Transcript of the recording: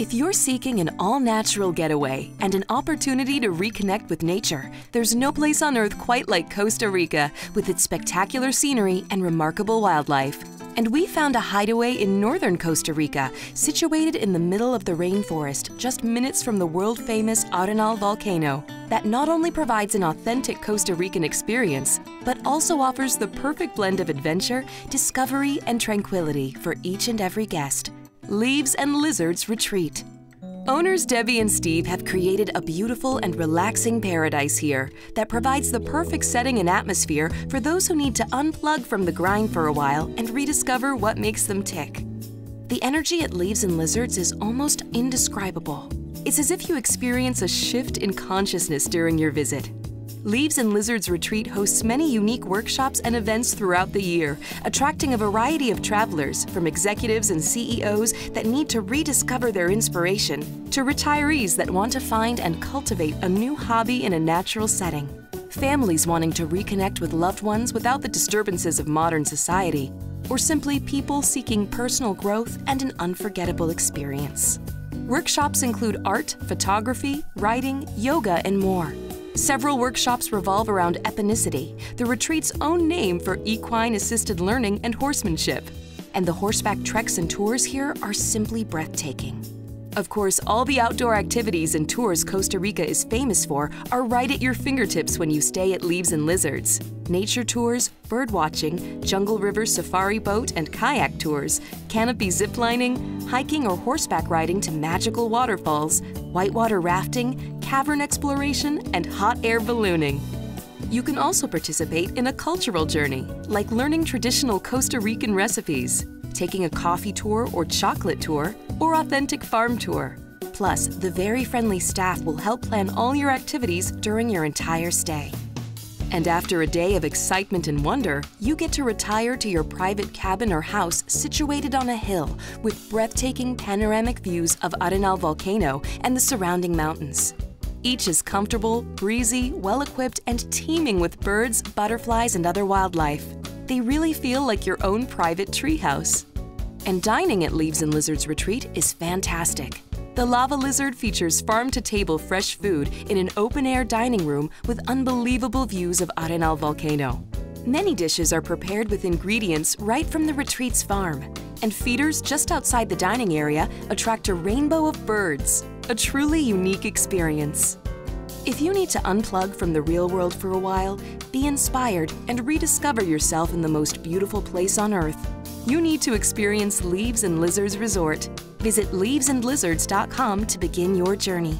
If you're seeking an all-natural getaway and an opportunity to reconnect with nature, there's no place on Earth quite like Costa Rica with its spectacular scenery and remarkable wildlife. And we found a hideaway in northern Costa Rica, situated in the middle of the rainforest, just minutes from the world-famous Arenal Volcano, that not only provides an authentic Costa Rican experience, but also offers the perfect blend of adventure, discovery, and tranquility for each and every guest. Leaves and Lizards Retreat. Owners Debbie and Steve have created a beautiful and relaxing paradise here that provides the perfect setting and atmosphere for those who need to unplug from the grind for a while and rediscover what makes them tick. The energy at Leaves and Lizards is almost indescribable. It's as if you experience a shift in consciousness during your visit. Leaves and Lizards Retreat hosts many unique workshops and events throughout the year, attracting a variety of travelers, from executives and CEOs that need to rediscover their inspiration, to retirees that want to find and cultivate a new hobby in a natural setting, families wanting to reconnect with loved ones without the disturbances of modern society, or simply people seeking personal growth and an unforgettable experience. Workshops include art, photography, writing, yoga, and more. Several workshops revolve around equinicity, the retreat's own name for equine-assisted learning and horsemanship. And the horseback treks and tours here are simply breathtaking. Of course, all the outdoor activities and tours Costa Rica is famous for are right at your fingertips when you stay at Leaves and Lizards. Nature tours, bird watching, jungle river safari boat and kayak tours, canopy ziplining, hiking or horseback riding to magical waterfalls, whitewater rafting, cavern exploration, and hot air ballooning. You can also participate in a cultural journey, like learning traditional Costa Rican recipes, taking a coffee tour or chocolate tour, or authentic farm tour. Plus, the very friendly staff will help plan all your activities during your entire stay. And after a day of excitement and wonder, you get to retire to your private cabin or house situated on a hill with breathtaking panoramic views of Arenal Volcano and the surrounding mountains. Each is comfortable, breezy, well-equipped, and teeming with birds, butterflies, and other wildlife. They really feel like your own private treehouse. And dining at Leaves and Lizards Retreat is fantastic. The Lava Lizard features farm-to-table fresh food in an open-air dining room with unbelievable views of Arenal Volcano. Many dishes are prepared with ingredients right from the retreat's farm, and feeders just outside the dining area attract a rainbow of birds, a truly unique experience. If you need to unplug from the real world for a while, be inspired and rediscover yourself in the most beautiful place on Earth, you need to experience Leaves and Lizards Resort. Visit leavesandlizards.com to begin your journey.